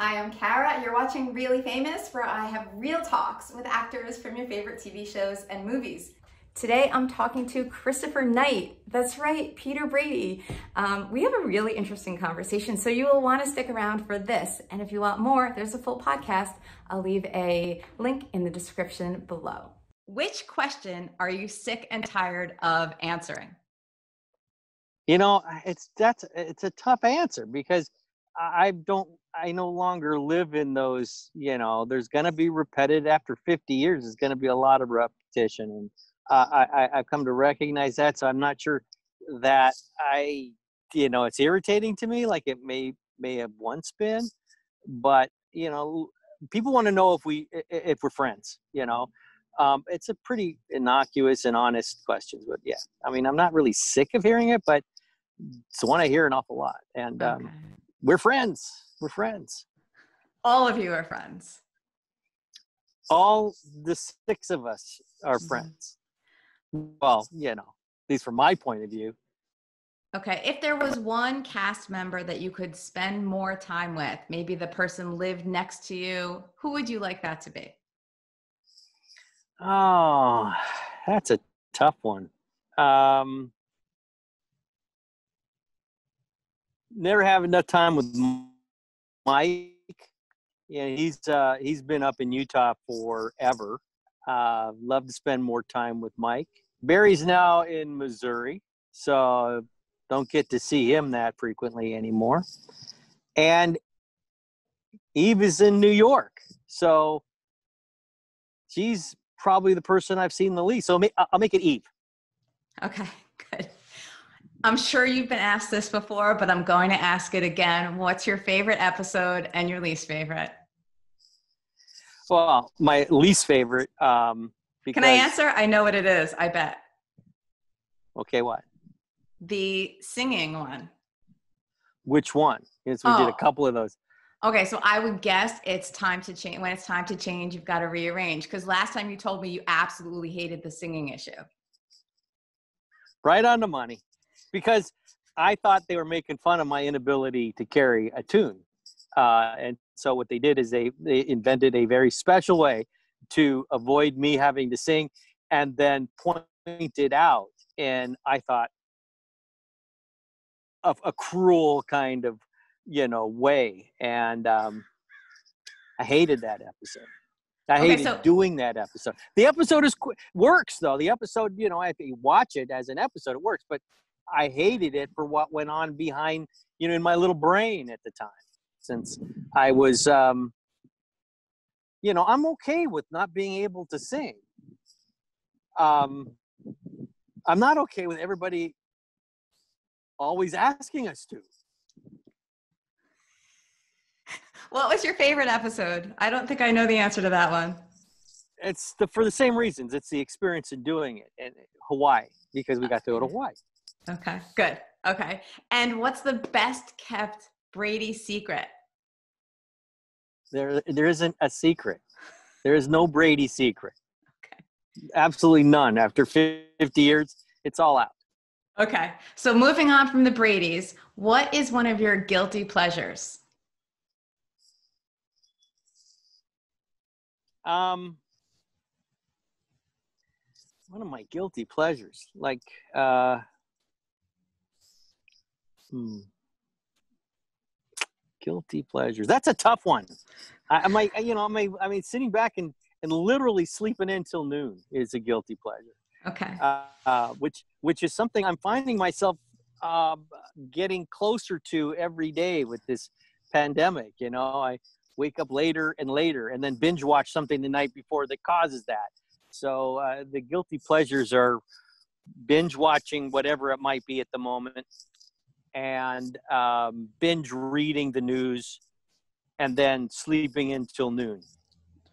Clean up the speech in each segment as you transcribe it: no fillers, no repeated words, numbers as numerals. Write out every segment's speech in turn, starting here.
Hi, I'm Kara. You're watching Really Famous, where I have real talks with actors from your favorite TV shows and movies. Today I'm talking to Christopher Knight. That's right, Peter Brady. We have a really interesting conversation, so you will want to stick around for this. And if you want more, there's a full podcast. I'll leave a link in the description below. Which question are you sick and tired of answering? You know, it's a tough answer because I no longer live in those, you know, there's going to be repetitive after 50 years. There's going to be a lot of repetition. And I've come to recognize that, so I'm not sure that you know, it's irritating to me, like it may have once been, but you know, people want to know if we're friends, you know. It's a pretty innocuous and honest question, but yeah, I mean, I'm not really sick of hearing it, but it's the one I hear an awful lot, and okay. We're friends. We're friends. All of you are friends. All the six of us are friends. Well, you know, at least from my point of view. Okay. If there was one cast member that you could spend more time with, maybe the person lived next to you, who would you like that to be? Oh, that's a tough one. Never have enough time with Mike. Yeah, he's been up in Utah forever. Love to spend more time with Mike. Barry's now in Missouri, so don't get to see him that frequently anymore. And Eve is in New York, so she's probably the person I've seen the least. So I'll make it Eve. Okay, good. I'm sure you've been asked this before, but I'm going to ask it again. What's your favorite episode and your least favorite? Well, my least favorite. Can I answer? I know what it is, I bet. Okay, what? The singing one. Which one? Yes, we did a couple of those. Okay, so I would guess it's time to change. When it's time to change, you've got to rearrange. Because last time you told me you absolutely hated the singing issue. Right on the money. Because I thought they were making fun of my inability to carry a tune. And so what they did is they invented a very special way to avoid me having to sing and then pointed out, and I thought, of a cruel kind of, you know, way. And I hated that episode. I hated doing that episode. The episode works, though. The episode, you know, if you watch it as an episode, it works. But I hated it for what went on behind, you know, in my little brain at the time, since I was, you know, I'm okay with not being able to sing. I'm not okay with everybody always asking us to. What was your favorite episode? I don't think I know the answer to that one. It's for the same reasons. It's the experience in doing it in Hawaii, because we got to go to Hawaii. Okay, good. Okay. And what's the best kept Brady secret? There isn't a secret. There is no Brady secret. Okay. Absolutely none. After 50 years, it's all out. Okay. So moving on from the Bradys, what is one of your guilty pleasures? One of my guilty pleasures, like, guilty pleasures. That's a tough one. I mean, sitting back and literally sleeping in till noon is a guilty pleasure. Okay. Which is something I'm finding myself getting closer to every day with this pandemic. You know, I wake up later and then binge watch something the night before that causes that. So the guilty pleasures are binge watching whatever it might be at the moment, and binge reading the news, and then sleeping until noon.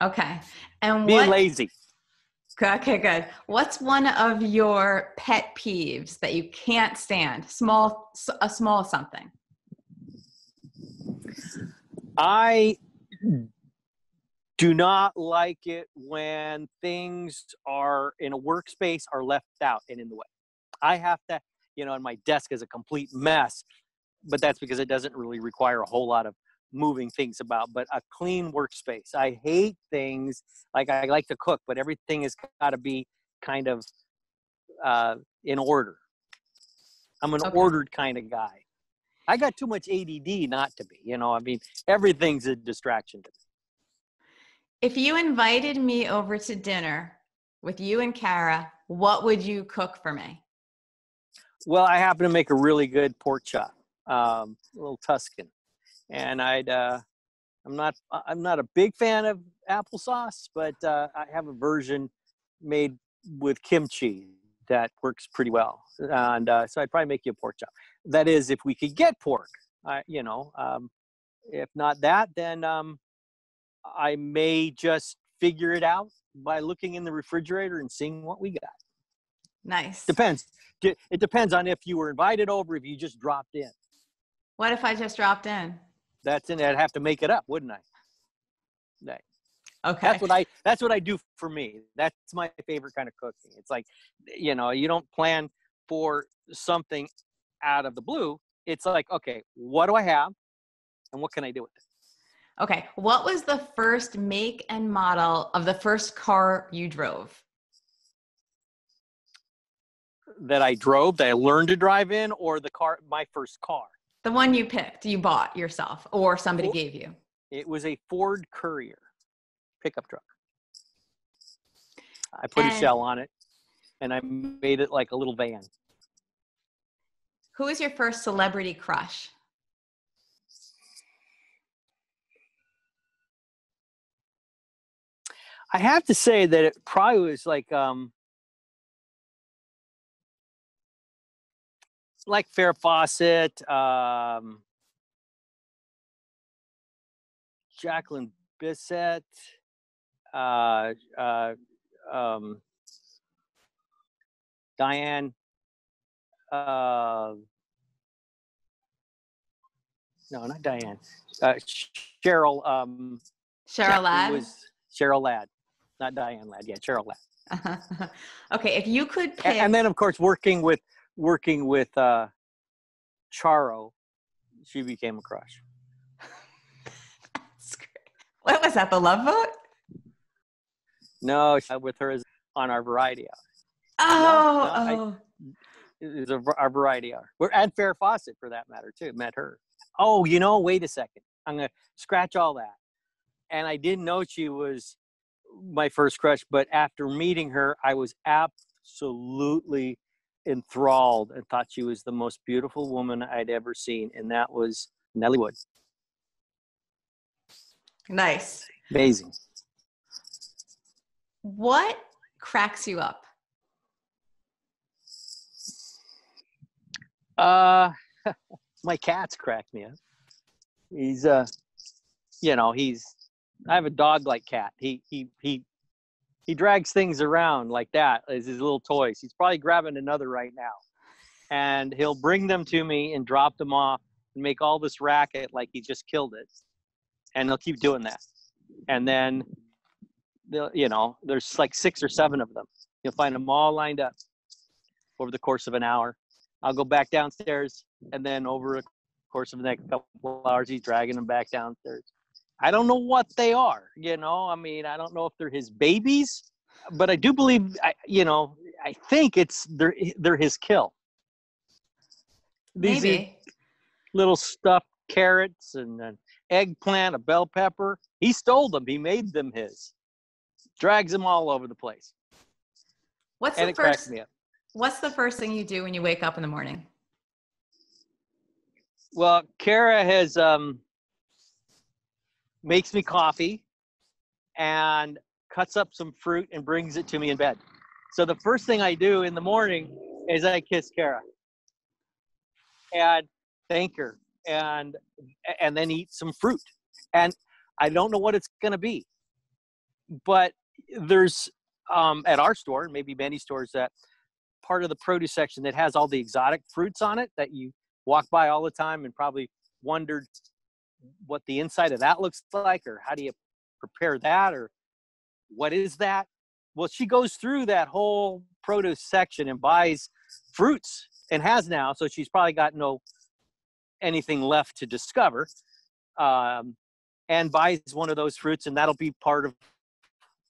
Okay. And being lazy. Okay, good. What's one of your pet peeves that you can't stand? A small something. I do not like it when things are in a workspace are left out and in the way. I have to, you know, and my desk is a complete mess, but that's because it doesn't really require a whole lot of moving things about, but a clean workspace. I hate things like, I like to cook, but everything has got to be kind of in order. I'm an ordered kind of guy. I got too much ADD not to be, you know, I mean, everything's a distraction to me. If you invited me over to dinner with you and Kara, what would you cook for me? Well, I happen to make a really good pork chop, a little Tuscan. And I'm not a big fan of applesauce, but I have a version made with kimchi that works pretty well. And so I'd probably make you a pork chop. That is, if we could get pork, you know, if not that, then I may just figure it out by looking in the refrigerator and seeing what we got. Nice. Depends. It depends on if you were invited over, if you just dropped in. What if I just dropped in? That's in. I'd have to make it up, wouldn't I? Nice. Okay. That's what I do for me. That's my favorite kind of cooking. It's like, you know, you don't plan for something out of the blue. It's like, okay, what do I have and what can I do with it? Okay. What was the first make and model of the first car you drove? That I drove, that I learned to drive in, or the car, my first car? The one you picked, you bought yourself, or somebody gave you. It was a Ford Courier pickup truck. I put a shell on it and I made it like a little van. Who is your first celebrity crush? I have to say that it probably was like Farrah Fawcett, Jacqueline Bissett, Diane, no, not Diane, Cheryl. Cheryl Ladd? Was Cheryl Ladd, not Diane Ladd. Yeah, Cheryl Ladd. Okay, if you could pick. And then, of course, working with Charo, she became a crush. That's great. What was that, the love vote? No, with her is on our variety hour. It was our variety hour. We're at Farrah Fawcett, for that matter, too. Met her. Oh, you know, wait a second. I'm going to scratch all that. And I didn't know she was my first crush, but after meeting her, I was absolutely enthralled and thought she was the most beautiful woman I'd ever seen, and that was Nellie Wood. Nice. Amazing. What cracks you up? My cats crack me up. He's you know, I have a dog-like cat. He drags things around like that as his little toys. He's probably grabbing another right now. And he'll bring them to me and drop them off and make all this racket like he just killed it. And he'll keep doing that. And then, you know, there's like 6 or 7 of them. You'll find them all lined up over the course of an hour. I'll go back downstairs, and then over the course of the next couple of hours, he's dragging them back downstairs. I don't know what they are, you know. I mean, I don't know if they're his babies, but I do believe, you know, I think they're his kill. These maybe little stuffed carrots and an eggplant, a bell pepper. He stole them. He made them his. Drags them all over the place. What's the first thing you do when you wake up in the morning? Well, Kara has makes me coffee and cuts up some fruit and brings it to me in bed. So the first thing I do in the morning is I kiss Kara and thank her and then eat some fruit. And I don't know what it's going to be, but there's at our store, maybe many stores, that part of the produce section that has all the exotic fruits on it that you walk by all the time and probably wondered what the inside of that looks like, or how do you prepare that, or what is that? Well, she goes through that whole produce section and buys fruits, and has now, so she's probably got anything left to discover. and buys one of those fruits, and that'll be part of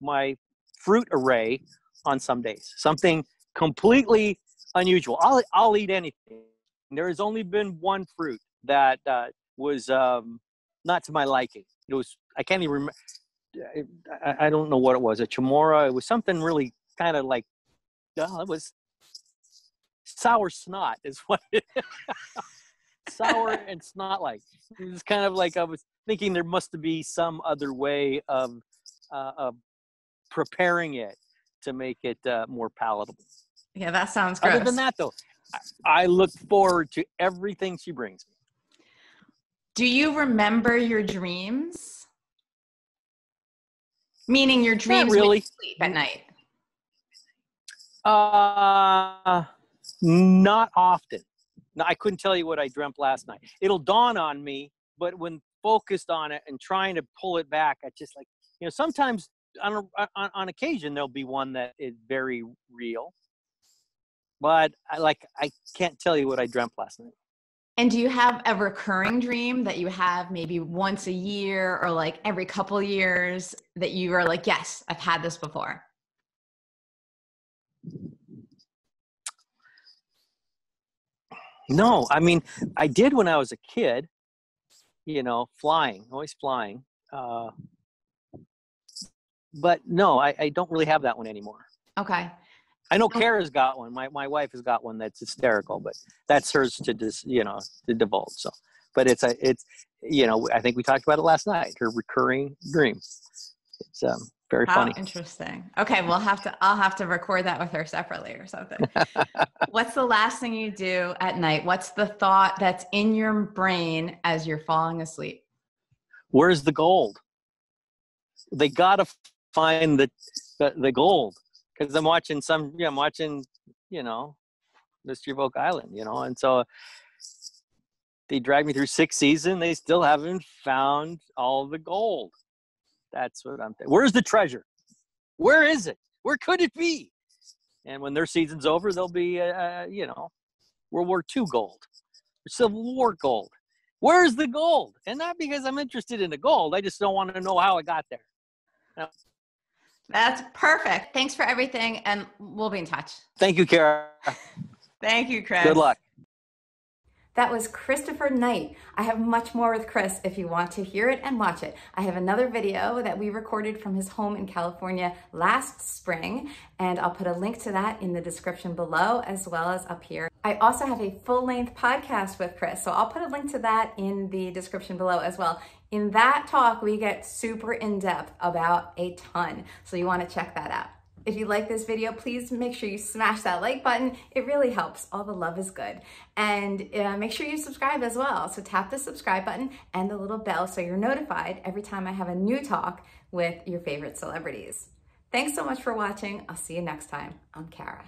my fruit array on some days. Something completely unusual. I'll eat anything. There has only been one fruit that was not to my liking. It was, I can't even remember. I don't know what it was, a chamora. It was something really kind of like, it was sour snot is what it is. Sour and snot-like. It was kind of like I was thinking there must be some other way of preparing it to make it more palatable. Yeah, that sounds gross. Other than that, though, I look forward to everything she brings me. Do you remember your dreams? Meaning your dreams really. When you sleep at night? Not often. No, I couldn't tell you what I dreamt last night. It'll dawn on me, but when focused on it and trying to pull it back, I just like, you know, sometimes on occasion, there'll be one that is very real, but I can't tell you what I dreamt last night. And do you have a recurring dream that you have maybe once a year or like every couple years that you are like, yes, I've had this before? No, I mean, I did when I was a kid, you know, flying, always flying. But no, I don't really have that one anymore. Okay. I know Kara's got one. My wife has got one that's hysterical, but that's hers to just, you know, to divulge. So, but it's, you know, I think we talked about it last night, her recurring dream. It's very funny. Interesting. Okay. I'll have to record that with her separately or something. What's the last thing you do at night? What's the thought that's in your brain as you're falling asleep? Where's the gold? They got to find the gold. Because I'm watching you know, Mystery of Oak Island, you know, and so they dragged me through 6th season. They still haven't found all the gold. That's what I'm thinking. Where's the treasure? Where is it? Where could it be? And when their season's over, there'll be, you know, World War II gold, Civil War gold. Where's the gold? And not because I'm interested in the gold. I just don't want to know how it got there. Now, that's perfect. Thanks for everything, and we'll be in touch. Thank you, Kara. Thank you, Chris. Good luck. That was Christopher Knight. I have much more with Chris if you want to hear it and watch it. I have another video that we recorded from his home in California last spring, and I'll put a link to that in the description below as well as up here. I also have a full-length podcast with Chris, so I'll put a link to that in the description below as well. In that talk, we get super in-depth about a ton, so you want to check that out. If you like this video, please make sure you smash that like button. It really helps. All the love is good. And make sure you subscribe as well. So tap the subscribe button and the little bell so you're notified every time I have a new talk with your favorite celebrities. Thanks so much for watching. I'll see you next time. I'm Kara.